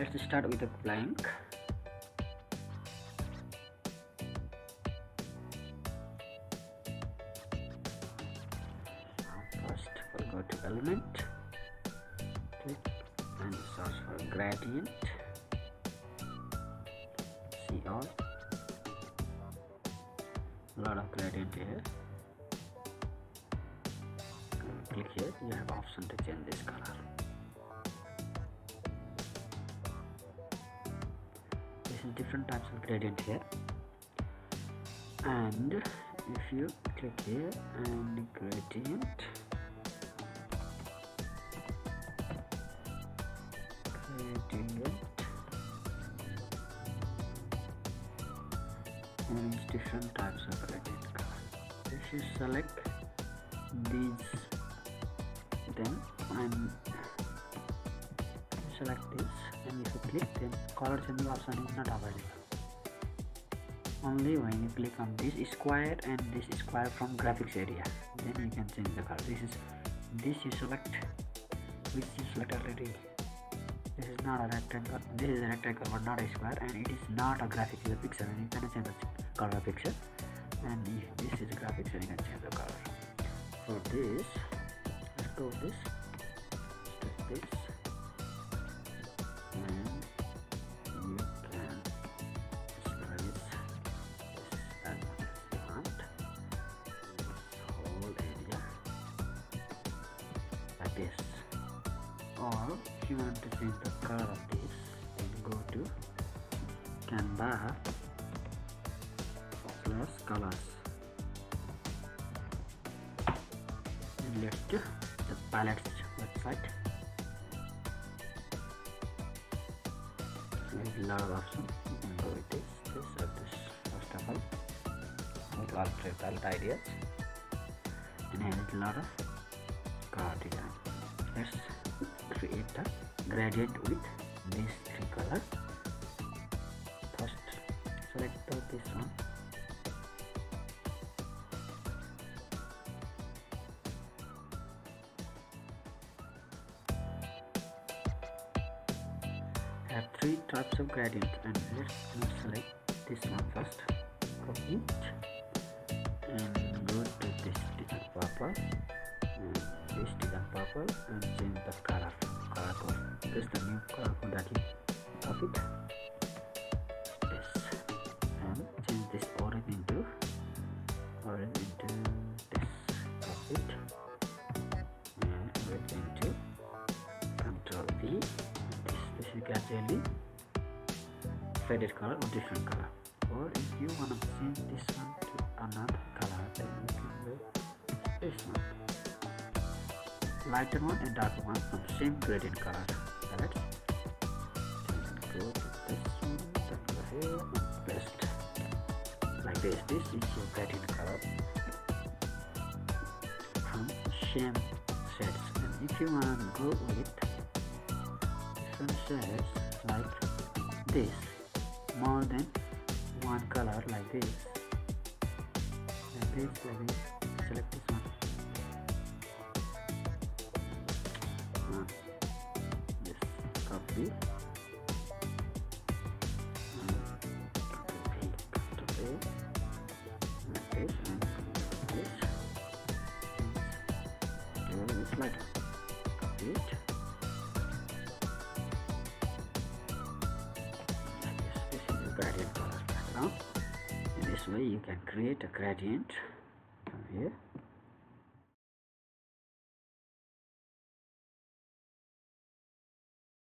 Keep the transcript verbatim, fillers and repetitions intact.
Let's start with a blank. First we'll go to element, click and search for gradient. See all, lot of gradient here. Click here, you have option to change this color. This is different types of gradient here. And if you click here and gradient, gradient, and different types of gradient color. If you select these, then and select this, and if you click, then color changing option is not available. Only when you click on this square and this square from graphics area, then you can change the color. This is this you select, which you select already. This is not a rectangle. This is a rectangle, but not a square, and it is not a graphics picture. And you can change the color picture. And if this is a graphics, you can change the color. For this, let's go this. Let's take this. Or if you want to change the color of this, then go to Canva plus colors, and let's do the palettes website. There's a lot of options. You can go with this, this or this. First of all, with all three palette ideas, and here is a lot of color design. Let's create a gradient with these three colors. First, select this one. I have three types of gradient, and let's select this one first. Copy it and go to this design purple. This design purple and change the color color code. This is the new color code that you copied. Yes, and change this orange into orange into this. Copy it and go into Control V. This this is gradually faded color or different color. Or if you wanna change this one to another color, then you can go this one. Lighter one and darker one from same gradient color. Alright, go to this one, then go here and paste like this. This is your gradient color from same shades. And if you want to go with different shades like this, more than one color like this, like this, like this, select this one. Yes, copy. Copy, copy, like this, and like this. And do this like copy it. Like this, this is the gradient color background. In this way, you can create a gradient from here.